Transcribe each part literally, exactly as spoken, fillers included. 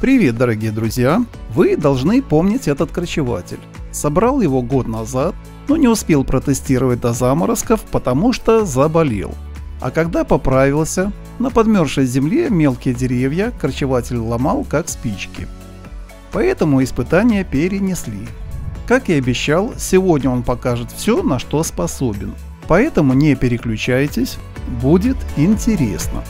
Привет, дорогие друзья! Вы должны помнить этот корчеватель. Собрал его год назад, но не успел протестировать до заморозков, потому что заболел. А когда поправился, на подмерзшей земле мелкие деревья корчеватель ломал как спички. Поэтому испытания перенесли. Как и обещал, сегодня он покажет все, на что способен. Поэтому не переключайтесь, будет интересно.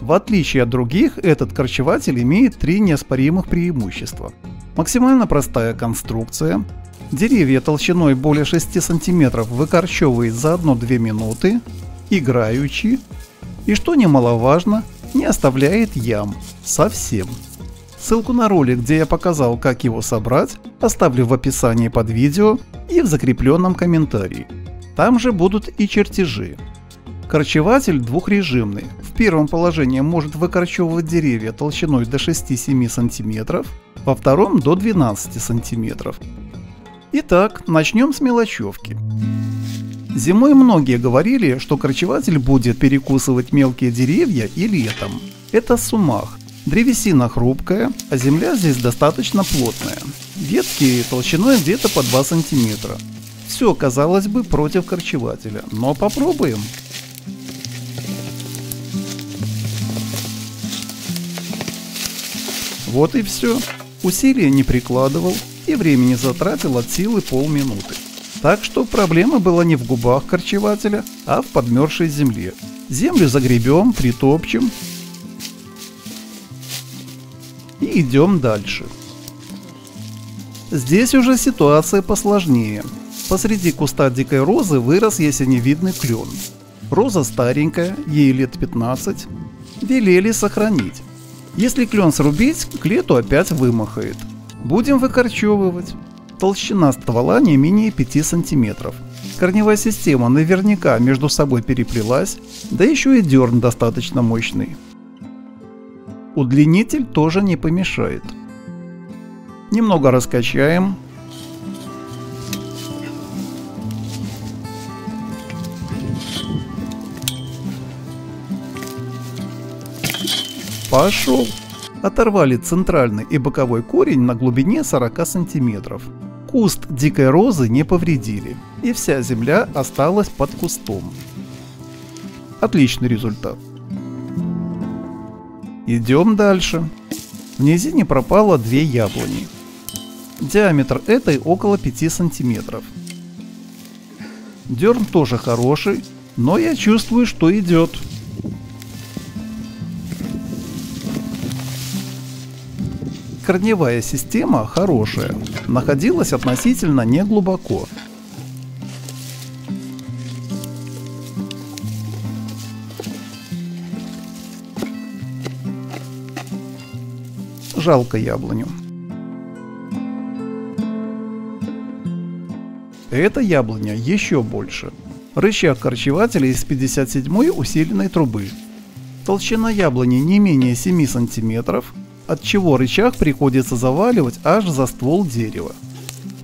В отличие от других, этот корчеватель имеет три неоспоримых преимущества. Максимально простая конструкция. Деревья толщиной более шести сантиметров выкорчевывает за одну-две минуты, играючи. И что немаловажно, не оставляет ям. Совсем. Ссылку на ролик, где я показал, как его собрать, оставлю в описании под видео и в закрепленном комментарии. Там же будут и чертежи. Корчеватель двухрежимный. В первом положении может выкорчевывать деревья толщиной до шести-семи сантиметров, во втором до двенадцати сантиметров. Итак, начнем с мелочевки. Зимой многие говорили, что корчеватель будет перекусывать мелкие деревья и летом. Это сумах. Древесина хрупкая, а земля здесь достаточно плотная. Ветки толщиной где-то по два сантиметра. Все, казалось бы, против корчевателя, но попробуем. Вот и все. Усилия не прикладывал и времени затратил от силы полминуты. Так что проблема была не в губах корчевателя, а в подмерзшей земле. Землю загребем, притопчем и идем дальше. Здесь уже ситуация посложнее. Посреди куста дикой розы вырос ясеневидный клен. Роза старенькая, ей лет пятнадцать. Велели сохранить. Если клен срубить, к лету опять вымахает. Будем выкорчевывать. Толщина ствола не менее пяти сантиметров. Корневая система наверняка между собой переплелась, да еще и дерн достаточно мощный. Удлинитель тоже не помешает. Немного раскачаем. Пошел. Оторвали центральный и боковой корень на глубине сорока сантиметров. Куст дикой розы не повредили, и вся земля осталась под кустом. Отличный результат. Идем дальше. В низине пропало две яблони. Диаметр этой около пяти сантиметров. Дерн тоже хороший, но я чувствую, что идет. Корневая система хорошая, находилась относительно неглубоко. Жалко яблоню. Эта яблоня еще больше. Рычаг корчевателя из пятьдесят седьмой усиленной трубы. Толщина яблони не менее семи сантиметров. Отчего рычаг приходится заваливать аж за ствол дерева.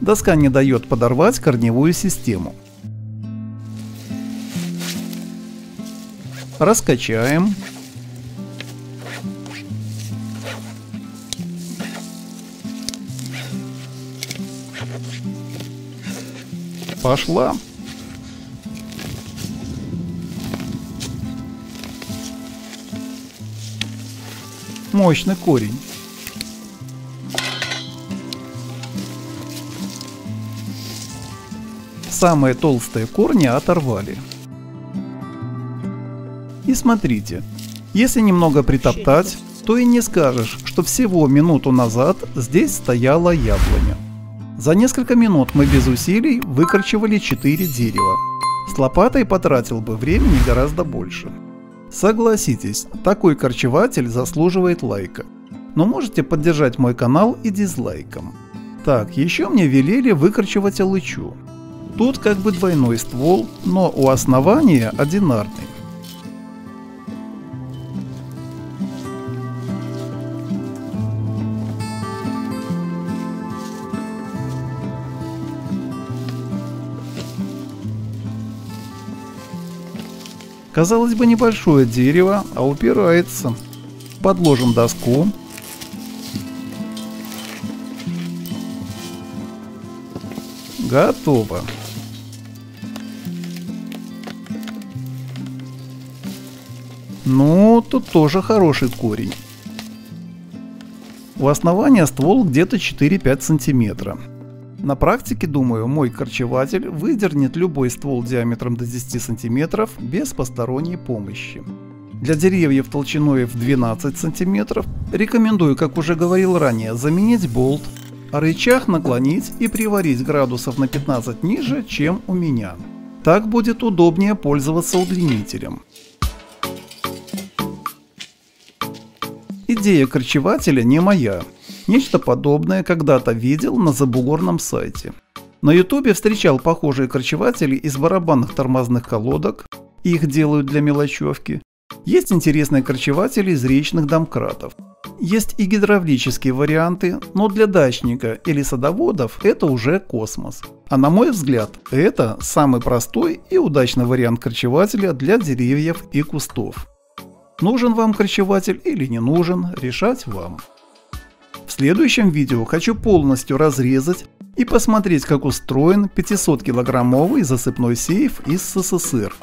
Доска не дает подорвать корневую систему. Раскачаем. Пошла. Мощный корень. Самые толстые корни оторвали. И смотрите, если немного притоптать, то и не скажешь, что всего минуту назад здесь стояла яблоня. За несколько минут мы без усилий выкорчевали четыре дерева. С лопатой потратил бы времени гораздо больше. Согласитесь, такой корчеватель заслуживает лайка, но можете поддержать мой канал и дизлайком. Так, еще мне велели выкорчевать алычу. Тут как бы двойной ствол, но у основания одинарный. Казалось бы, небольшое дерево, а упирается. Подложим доску. Готово. Ну, тут тоже хороший корень. У основания ствол где-то четыре-пять сантиметров. На практике, думаю, мой корчеватель выдернет любой ствол диаметром до десяти сантиметров без посторонней помощи. Для деревьев толщиной в двенадцать сантиметров рекомендую, как уже говорил ранее, заменить болт, а рычаг наклонить и приварить градусов на пятнадцать ниже, чем у меня. Так будет удобнее пользоваться удлинителем. Идея корчевателя не моя. Нечто подобное когда-то видел на забугорном сайте. На ютубе встречал похожие корчеватели из барабанных тормозных колодок, их делают для мелочевки. Есть интересные корчеватели из речных домкратов. Есть и гидравлические варианты, но для дачника или садоводов это уже космос. А на мой взгляд, это самый простой и удачный вариант корчевателя для деревьев и кустов. Нужен вам корчеватель или не нужен, решать вам. В следующем видео хочу полностью разрезать и посмотреть, как устроен пятисоткилограммовый засыпной сейф из СССР.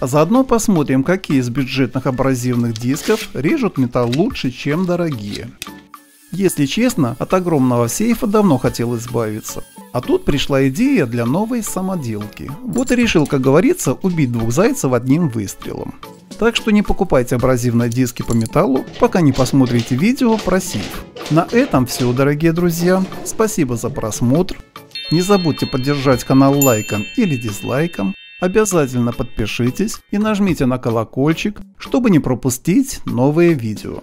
А заодно посмотрим, какие из бюджетных абразивных дисков режут металл лучше, чем дорогие. Если честно, от огромного сейфа давно хотел избавиться. А тут пришла идея для новой самоделки. Вот и решил, как говорится, убить двух зайцев одним выстрелом. Так что не покупайте абразивные диски по металлу, пока не посмотрите видео про сейф. На этом все, дорогие друзья. Спасибо за просмотр. Не забудьте поддержать канал лайком или дизлайком. Обязательно подпишитесь и нажмите на колокольчик, чтобы не пропустить новые видео.